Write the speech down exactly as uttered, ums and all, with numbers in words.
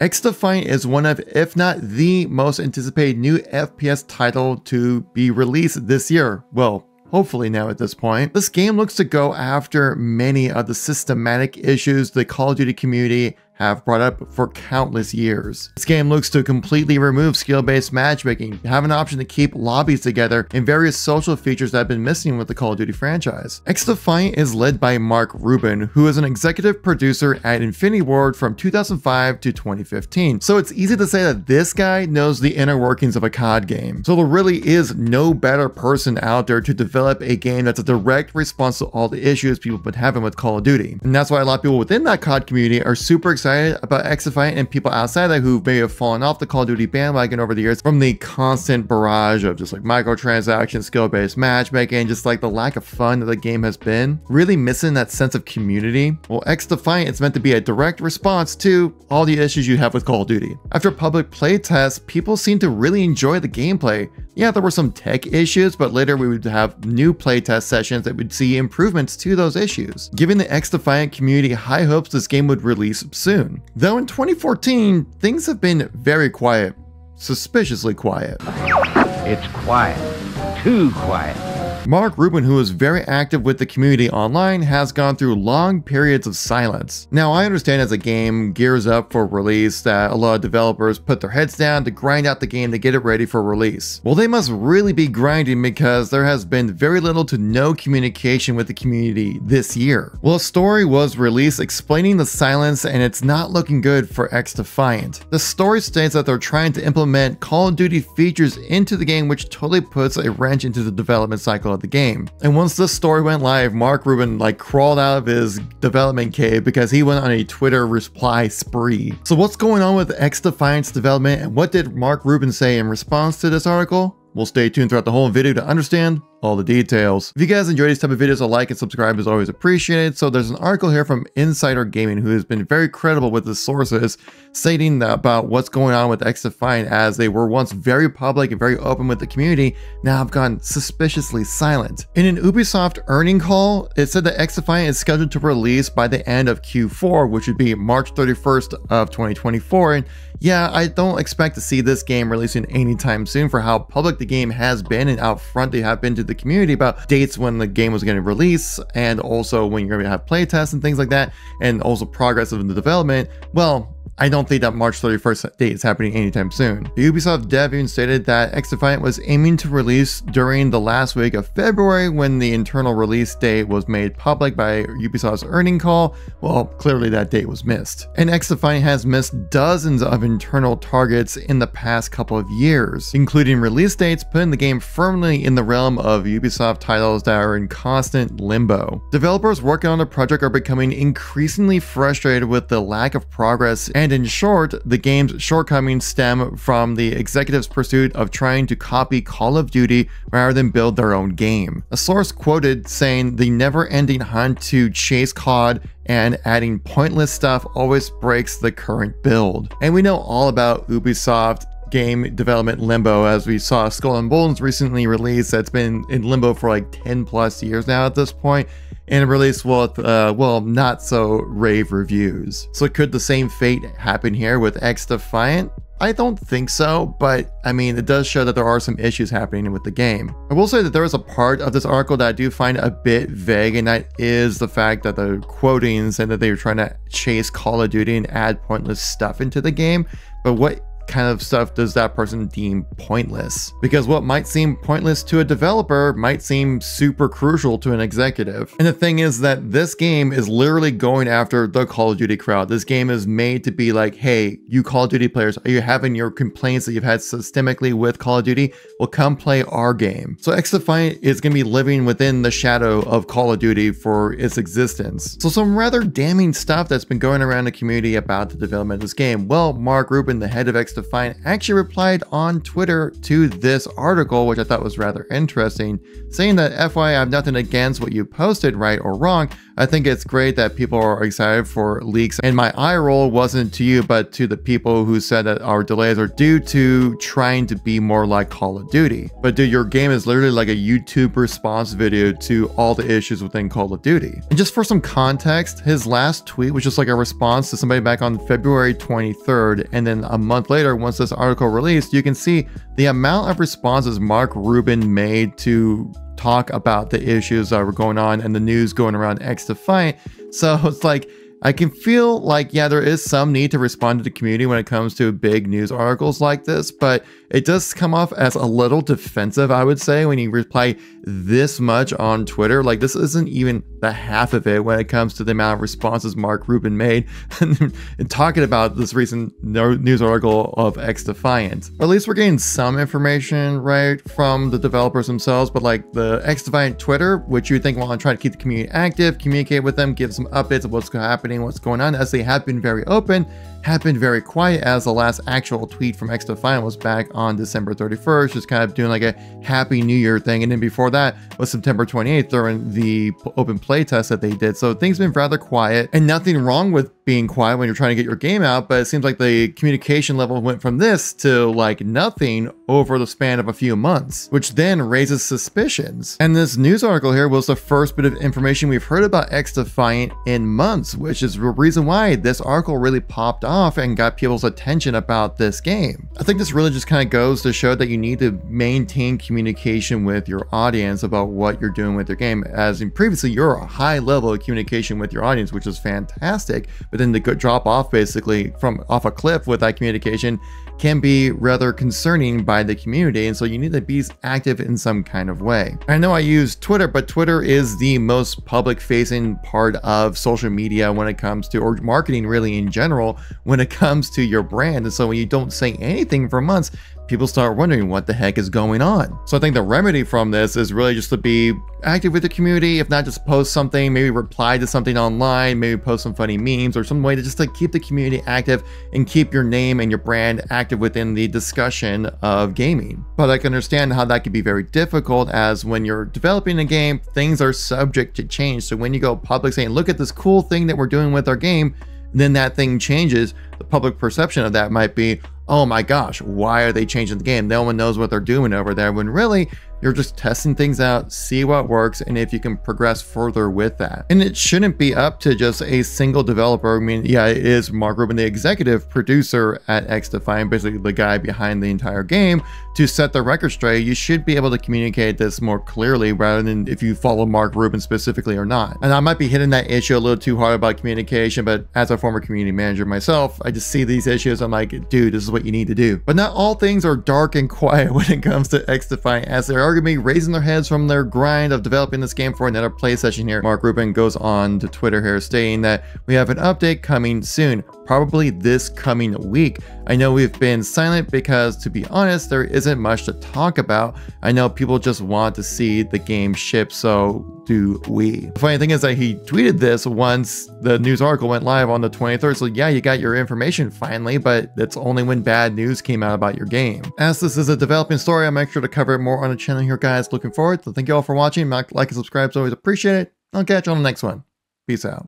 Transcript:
XDefiant is one of, if not the most anticipated new F P S title to be released this year. Well, hopefully now at this point. This game looks to go after many of the systematic issues the Call of Duty community have brought up for countless years. This game looks to completely remove skill-based matchmaking, have an option to keep lobbies together, and various social features that have been missing with the Call of Duty franchise. XDefiant is led by Mark Rubin, who is an executive producer at Infinity Ward from two thousand five to twenty fifteen. So it's easy to say that this guy knows the inner workings of a C O D game. So there really is no better person out there to develop a game that's a direct response to all the issues people have been having with Call of Duty. And that's why a lot of people within that C O D community are super excited Excited about XDefiant, and people outside that who may have fallen off the Call of Duty bandwagon over the years from the constant barrage of just like microtransactions, skill-based matchmaking, and just like the lack of fun that the game has been, really missing that sense of community. Well, XDefiant is meant to be a direct response to all the issues you have with Call of Duty. After public playtests, people seemed to really enjoy the gameplay. Yeah, there were some tech issues, but later we would have new playtest sessions that would see improvements to those issues, giving the XDefiant community high hopes this game would release soon. Though in twenty fourteen, things have been very quiet, suspiciously quiet. It's quiet, too quiet. Mark Rubin, who is very active with the community online, has gone through long periods of silence. Now, I understand as a game gears up for release that a lot of developers put their heads down to grind out the game to get it ready for release. Well, they must really be grinding because there has been very little to no communication with the community this year. Well, a story was released explaining the silence, and it's not looking good for XDefiant. The story states that they're trying to implement Call of Duty features into the game, which totally puts a wrench into the development cycle of the game. And once this story went live, Mark Rubin like crawled out of his development cave because he went on a Twitter reply spree. So what's going on with XDefiant's development, and what did Mark Rubin say in response to this article? We'll stay tuned throughout the whole video to understand all the details. If you guys enjoy these type of videos, a like and subscribe is always appreciated. So there's an article here from Insider Gaming, who has been very credible with his sources, stating that about what's going on with XDefiant, as they were once very public and very open with the community, now have gone suspiciously silent. In an Ubisoft earning call, it said that XDefiant is scheduled to release by the end of Q four, which would be March thirty-first of twenty twenty-four. And yeah, I don't expect to see this game releasing anytime soon for how public the game has been and out front they have been to the community about dates when the game was going to release, and also when you're going to have playtests and things like that, and also progress of the development. Well, I don't think that March thirty-first date is happening anytime soon. The Ubisoft dev even stated that XDefiant was aiming to release during the last week of February when the internal release date was made public by Ubisoft's earning call. Well, clearly that date was missed. And XDefiant has missed dozens of internal targets in the past couple of years, including release dates, putting the game firmly in the realm of Ubisoft titles that are in constant limbo. Developers working on the project are becoming increasingly frustrated with the lack of progress, and And in short, the game's shortcomings stem from the executives' pursuit of trying to copy Call of Duty rather than build their own game. A source quoted saying the never-ending hunt to chase C O D and adding pointless stuff always breaks the current build. And we know all about Ubisoft game development limbo, as we saw Skull and Bones recently released that's been in limbo for like ten plus years now at this point, and released with, uh, well, not so rave reviews. So could the same fate happen here with XDefiant? I don't think so, but I mean, it does show that there are some issues happening with the game. I will say that there is a part of this article that I do find a bit vague, and that is the fact that the quoting said that they were trying to chase Call of Duty and add pointless stuff into the game, but what kind of stuff does that person deem pointless? Because what might seem pointless to a developer might seem super crucial to an executive. And the thing is that this game is literally going after the Call of Duty crowd. This game is made to be like, hey, you Call of Duty players, are you having your complaints that you've had systemically with Call of Duty? Well, come play our game. So XDefiant is going to be living within the shadow of Call of Duty for its existence. So some rather damning stuff that's been going around the community about the development of this game. Well, Mark Rubin, the head of XDefiant, XDefiant actually replied on Twitter to this article, which I thought was rather interesting, saying that F Y I, I have nothing against what you posted, right or wrong. I think it's great that people are excited for leaks. And my eye roll wasn't to you, but to the people who said that our delays are due to trying to be more like Call of Duty. But dude, your game is literally like a YouTube response video to all the issues within Call of Duty. And just for some context, his last tweet was just like a response to somebody back on February twenty-third. And then a month later, once this article released, you can see the amount of responses Mark Rubin made to talk about the issues that were going on and the news going around XDefiant. So it's like, I can feel like, yeah, there is some need to respond to the community when it comes to big news articles like this, but it does come off as a little defensive, I would say, when you reply this much on Twitter. Like, this isn't even the half of it when it comes to the amount of responses Mark Rubin made and talking about this recent news article of XDefiant. At least we're getting some information, right, from the developers themselves, but like the XDefiant Twitter, which you would think, well, I'm trying to keep the community active, communicate with them, give some updates of what's happening, what's going on, as they have been very open, have been very quiet, as the last actual tweet from XDefiant was back on December thirty-first, just kind of doing like a happy new year thing. And then before that was September twenty-eighth during the open play test that they did. So things have been rather quiet, and nothing wrong with being quiet when you're trying to get your game out, but it seems like the communication level went from this to like nothing over the span of a few months, which then raises suspicions. And this news article here was the first bit of information we've heard about XDefiant in months, which is the reason why this article really popped off and got people's attention about this game. I think this really just kind of goes to show that you need to maintain communication with your audience about what you're doing with your game. As in previously, you're a high level of communication with your audience, which is fantastic, but then to drop off basically from off a cliff with that communication can be rather concerning by the community. And so you need to be active in some kind of way. I know I use Twitter, but Twitter is the most public facing part of social media when it comes to, or marketing really in general, when it comes to your brand. And so when you don't say anything for months, people start wondering what the heck is going on. So I think the remedy from this is really just to be active with the community. If not, just post something, maybe reply to something online, maybe post some funny memes or some way to just to keep the community active and keep your name and your brand active within the discussion of gaming. But I can understand how that could be very difficult, as when you're developing a game, things are subject to change. So when you go public saying, look at this cool thing that we're doing with our game, and then that thing changes, the public perception of that might be, oh my gosh, why are they changing the game? No one knows what they're doing over there, when really, you're just testing things out, see what works, and if you can progress further with that. And it shouldn't be up to just a single developer. I mean, yeah, it is Mark Rubin, the executive producer at XDefiant, basically the guy behind the entire game, to set the record straight. You should be able to communicate this more clearly, rather than if you follow Mark Rubin specifically or not. And I might be hitting that issue a little too hard about communication, but as a former community manager myself, I just see these issues. I'm like, dude, this is what you need to do. But not all things are dark and quiet when it comes to XDefiant, as there are going to be raising their heads from their grind of developing this game for another play session here. Mark Rubin goes on to Twitter here stating that we have an update coming soon, probably this coming week. I know we've been silent because, to be honest, there isn't much to talk about. I know people just want to see the game ship, so do we. The funny thing is that he tweeted this once the news article went live on the twenty-third, so yeah, you got your information finally, but that's only when bad news came out about your game. As this is a developing story, I'll make sure to cover it more on the channel here, guys. Looking forward, so thank you all for watching. Like and subscribe is always appreciated. I'll catch you on the next one. Peace out.